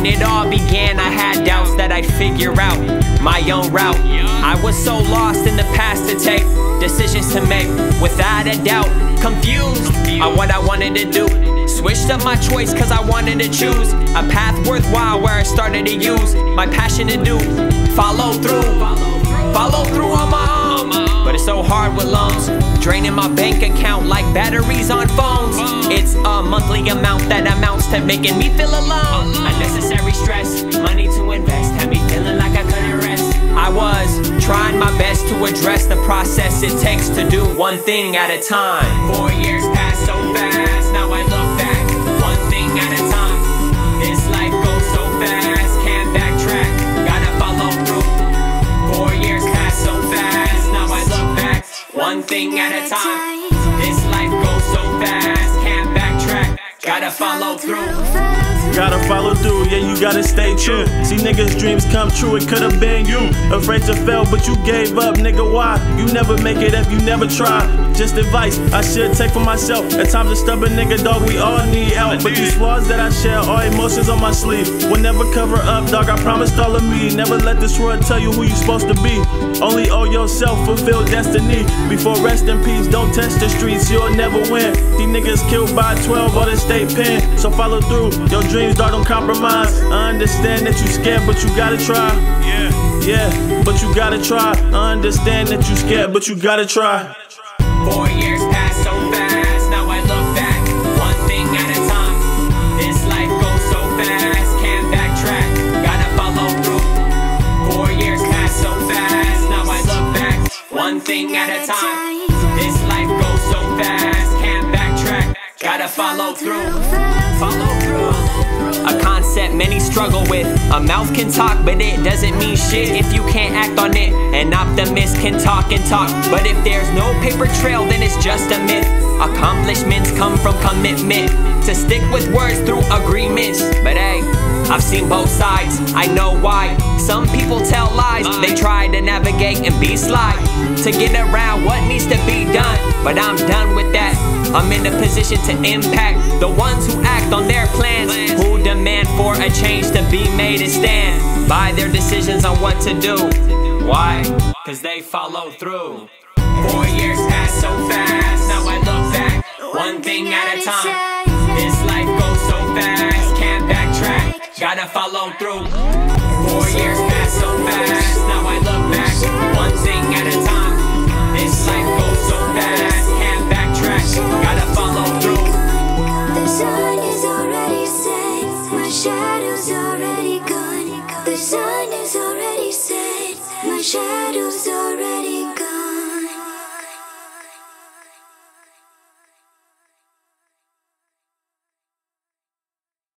When it all began, I had doubts that I'd figure out my own route. I was so lost in the past to take, decisions to make, without a doubt. Confused on what I wanted to do. Switched up my choice cause I wanted to choose a path worthwhile, where I started to use my passion to do. Follow through on my own. But it's so hard with loans, draining my bank account like batteries on phones. It's a monthly amount that amounts to making me feel alone. Unnecessary stress, money to invest, had me feeling like I couldn't rest. I was trying my best to address the process it takes to do one thing at a time. 4 years passed so fast, now I look back, one thing at a time. This life goes so fast, can't backtrack, gotta follow through. 4 years passed so fast, now I look back, one thing at a time. This life goes so fast, can't backtrack, gotta follow through. Gotta follow through, yeah, you gotta stay true. See niggas' dreams come true, it could've been you. Afraid to fail, but you gave up, nigga, why? You never make it if you never try. Just advice I should take for myself. At times a stubborn nigga, dog, we all need help. But these flaws that I share, all emotions on my sleeve, will never cover up, dog, I promised all of me. Never let this world tell you who you supposed to be. Only owe yourself, fulfill destiny. Before rest in peace, don't touch the streets, you'll never win. These niggas killed by 12 or the state pen. So follow through, your dreams, dog, don't compromise. I understand that you scared, but you gotta try. Yeah, but you gotta try. I understand that you scared, but you gotta try. 4 years passed so fast, now I look back, one thing at a time. This life goes so fast, can't backtrack, gotta follow through. 4 years passed so fast, now I look back, one thing at a time. This life goes so fast, can't backtrack, gotta follow through. A concept many struggle with. A mouth can talk, but it doesn't mean shit if you can't act on it. An optimist can talk and talk, but if there's no paper trail, then it's just a myth. Accomplishments come from commitment to stick with words through agreements. But hey, I've seen both sides, I know why. Some people tell lies, they try to navigate and be sly to get around what needs to be done. But I'm done with that. I'm in a position to impact the ones who act on their plans, who demand for a change to be made and stand by their decisions on what to do. Why? Cause they follow through. 4 years passed so fast, now I look back, one thing at a time. This life goes so fast, can't backtrack, gotta follow through. 4 years passed so fast, now I look back, one thing at a time. This life goes so fast, can't backtrack, gotta follow through. The sun is already set, my shadow's already gone. The sun is already set, my shadow.